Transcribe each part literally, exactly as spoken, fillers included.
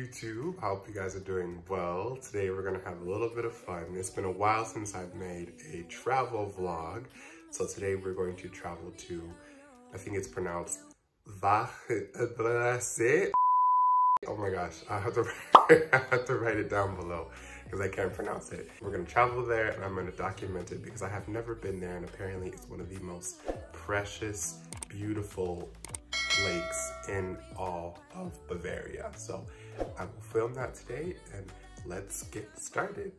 YouTube, hope you guys are doing well. Today we're gonna have a little bit of fun. It's been a while since I've made a travel vlog. So today we're going to travel to, I think it's pronounced Walchensee. Oh my gosh, I have to, I have to write it down below because I can't pronounce it. We're gonna travel there and I'm gonna document it because I have never been there, and apparently it's one of the most precious, beautiful lakes in all of Bavaria. So I will film that today and let's get started.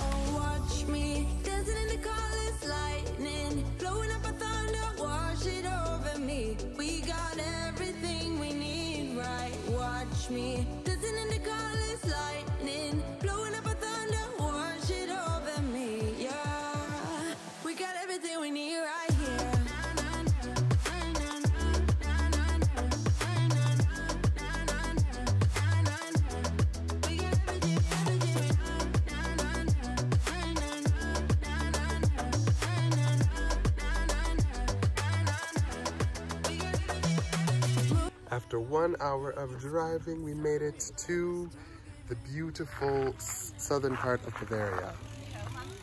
Oh, watch me dancing in the colors, lightning blowing up a thunder, wash it over me. We got everything we need, right? Watch me dancing in the colors, lightning blowing up a thunder, wash it over me. Yeah, we got everything we need, right? After one hour of driving, we made it to the beautiful southern part of Bavaria,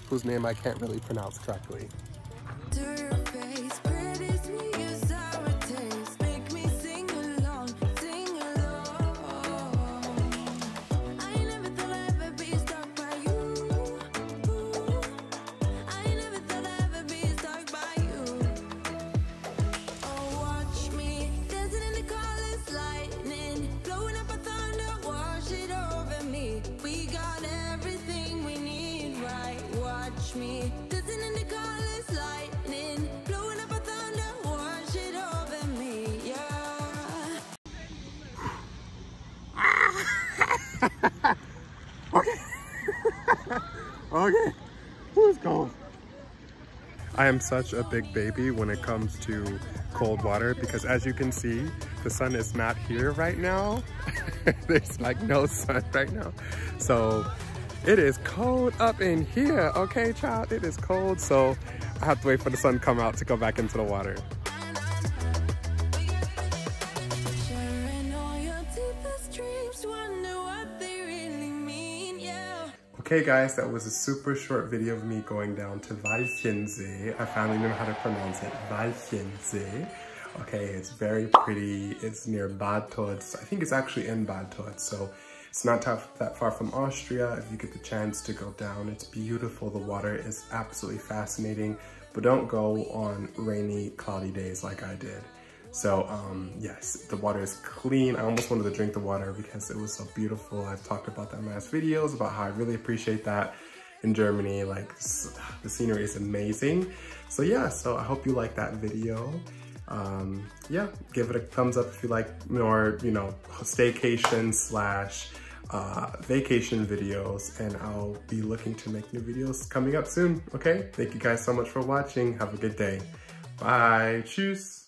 whose name I can't really pronounce correctly. Okay. Okay. Who's cold? I am such a big baby when it comes to cold water because, as you can see, the sun is not here right now. There's like no sun right now. So it is cold up in here. Okay, child, it is cold. So I have to wait for the sun to come out to go back into the water. Hey guys, that was a super short video of me going down to Walchensee. I finally know how to pronounce it, Walchensee. Okay, it's very pretty. It's near Bad Tölz. I think it's actually in Bad Tölz, so it's not that far from Austria. If you get the chance to go down, it's beautiful. The water is absolutely fascinating, but don't go on rainy, cloudy days like I did. So um, yes, the water is clean. I almost wanted to drink the water because it was so beautiful. I've talked about that in my last videos about how I really appreciate that in Germany. Like, the scenery is amazing. So yeah, so I hope you like that video. Um, yeah, give it a thumbs up if you like more, you know, staycation slash uh, vacation videos. And I'll be looking to make new videos coming up soon, okay? Thank you guys so much for watching. Have a good day. Bye, tschüss.